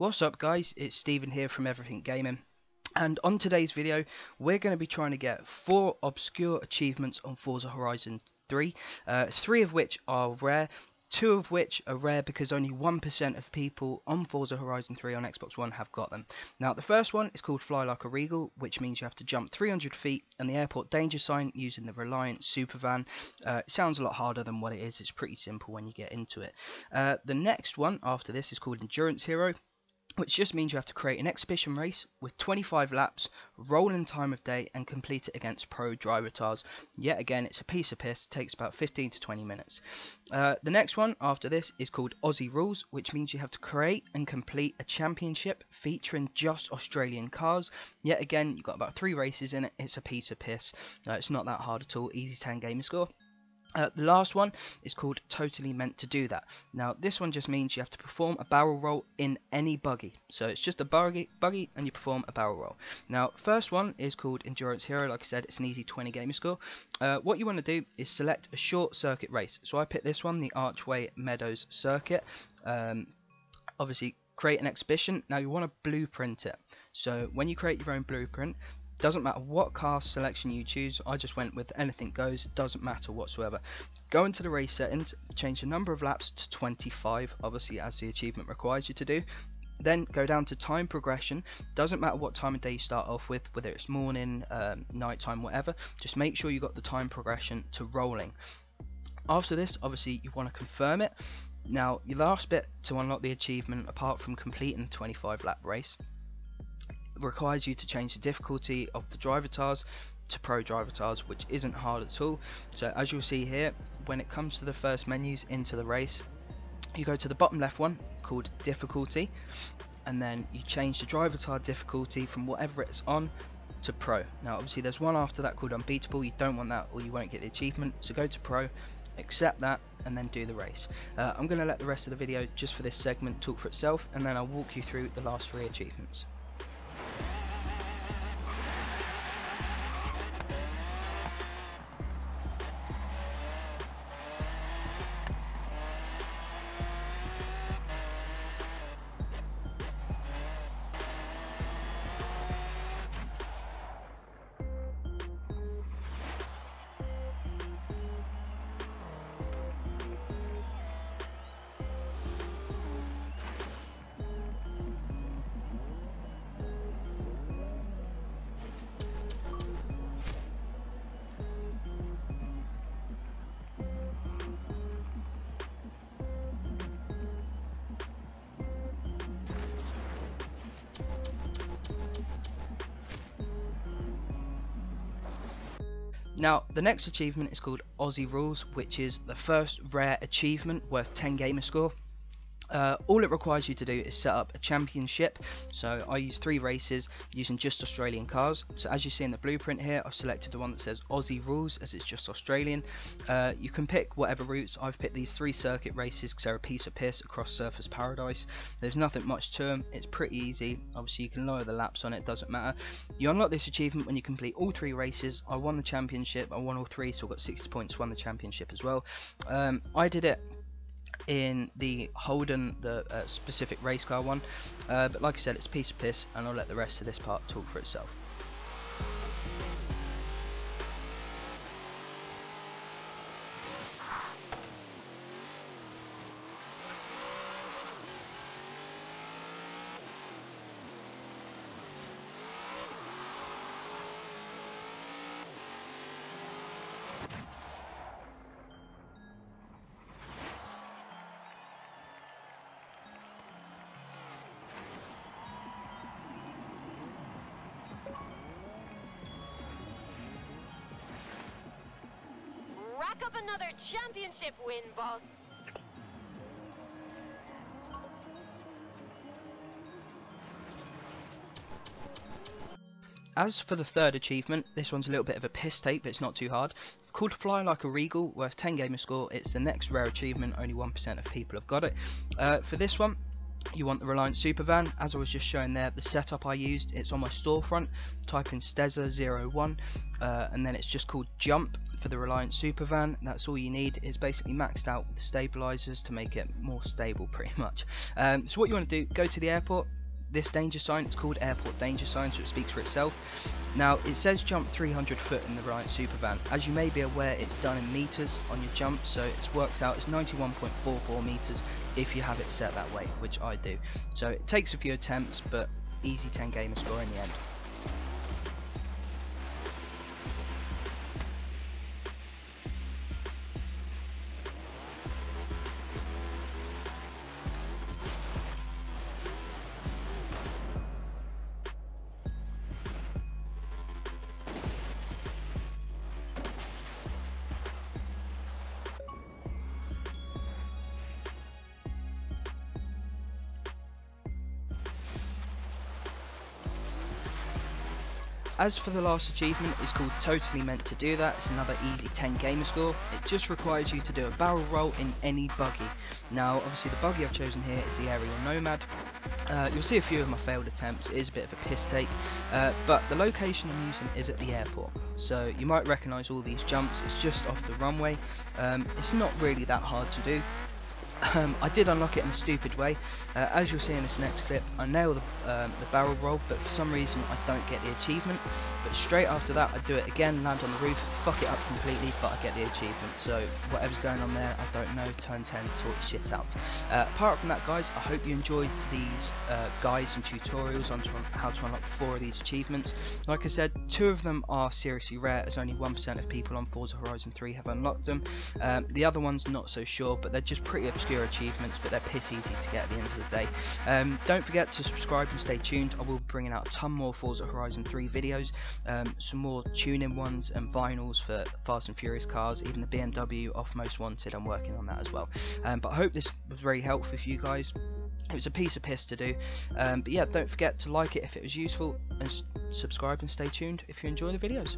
What's up guys, it's Steven here from Everything Gaming, and on today's video we're going to be trying to get 4 obscure achievements on Forza Horizon 3, 3 of which are rare, 2 of which are rare because only 1% of people on Forza Horizon 3 on Xbox One have got them. Now the first one is called Fly Like a Regal, which means you have to jump 300 feet and the airport danger sign using the Reliant Supervan. It sounds a lot harder than what it is, it's pretty simple when you get into it. The next one after this is called Endurance Hero, which just means you have to create an exhibition race with 25 laps, roll in time of day and complete it against pro Drivatars. Yet again, it's a piece of piss, takes about 15 to 20 minutes. The next one after this is called Aussie Rules, which means you have to create and complete a championship featuring just Australian cars. Yet again, you've got about 3 races in it, it's a piece of piss. It's not that hard at all, easy 10 gamer score. The last one is called Totally Meant to Do That. Now this one just means you have to perform a barrel roll in any buggy. So it's just a buggy and you perform a barrel roll. Now first one is called Endurance Hero. Like I said, it's an easy 20 gamer score. What you want to do is select a short circuit race. So I picked this one, the Archway Meadows circuit. Obviously create an exhibition. Now you want to blueprint it. So when you create your own blueprint, doesn't matter what car selection you choose, I just went with anything goes, it doesn't matter whatsoever. Go into the race settings, change the number of laps to 25, obviously as the achievement requires you to do. Then go down to time progression, doesn't matter what time of day you start off with, whether it's morning, nighttime, whatever, just make sure you got the time progression to rolling. After this, obviously you want to confirm it. Now your last bit to unlock the achievement, apart from completing the 25 lap race, requires you to change the difficulty of the Drivatars to pro Drivatars, which isn't hard at all. So as you'll see here, when it comes to the first menus into the race, you go to the bottom left one called difficulty, and then you change the Drivatar difficulty from whatever it's on to pro. Now obviously there's one after that called unbeatable, you don't want that or you won't get the achievement, so go to pro, accept that and then do the race. I'm going to let the rest of the video just for this segment talk for itself, and then I'll walk you through the last 3 achievements. Now the next achievement is called Aussie Rules, which is the first rare achievement worth 10 gamer score. All it requires you to do is set up a championship. So I used 3 races using just Australian cars. So as you see in the blueprint here, I've selected the one that says Aussie Rules as it's just Australian. You can pick whatever routes. I've picked these 3 circuit races because they're a piece of piss across Surface Paradise. There's nothing much to them, it's pretty easy. Obviously you can lower the laps on it, doesn't matter. You unlock this achievement when you complete all 3 races. I won the championship, I won all 3, so I got 60 points, won the championship as well. I did it in the Holden, the specific race car one, but like I said, it's a piece of piss and I'll let the rest of this part talk for itself. Up another championship win, boss. As for the third achievement, this one's a little bit of a piss take, but it's not too hard. Called Fly Like a Regal, worth 10 gamer score. It's the next rare achievement, only 1% of people have got it. For this one, you want the Reliant Supervan. As I was just showing there, the setup I used, it's on my storefront. Type in Steza01 and then it's just called Jump. for the Reliant Supervan, that's all you need. It's basically maxed out with stabilizers to make it more stable pretty much. So what you want to do, go to the airport. This danger sign, it's called airport danger sign, so it speaks for itself. Now it says jump 300 foot in the Reliant Supervan. As you may be aware, it's done in meters on your jump, so it works out as 91.44 meters if you have it set that way, which I do. So it takes a few attempts, but easy 10 gamer score in the end. As for the last achievement, it's called Totally Meant to Do That. It's another easy 10 gamer score. It just requires you to do a barrel roll in any buggy. Now obviously the buggy I've chosen here is the Aerial Nomad. You'll see a few of my failed attempts. It is a bit of a piss take, but the location I'm using is at the airport, so you might recognise all these jumps. It's just off the runway. It's not really that hard to do. I did unlock it in a stupid way. As you'll see in this next clip, I nail the barrel roll, but for some reason I don't get the achievement. But straight after that I do it again, land on the roof, fuck it up completely, but I get the achievement. So whatever's going on there, I don't know. Turn 10 sort shit out. Apart from that guys, I hope you enjoyed these guides and tutorials on how to unlock 4 of these achievements. Like I said, 2 of them are seriously rare, as only 1% of people on Forza Horizon 3 have unlocked them. The other ones not so sure, but they're just pretty obscure achievements, but they're piss easy to get at the end of the day. Don't forget to subscribe and stay tuned. I will be bringing out a ton more Forza Horizon 3 videos, some more tune-in ones and vinyls for Fast and Furious cars, even the BMW off Most Wanted. I'm working on that as well. But I hope this was very helpful for you guys. It was a piece of piss to do, but yeah, don't forget to like it if it was useful, and subscribe and stay tuned if you enjoy the videos.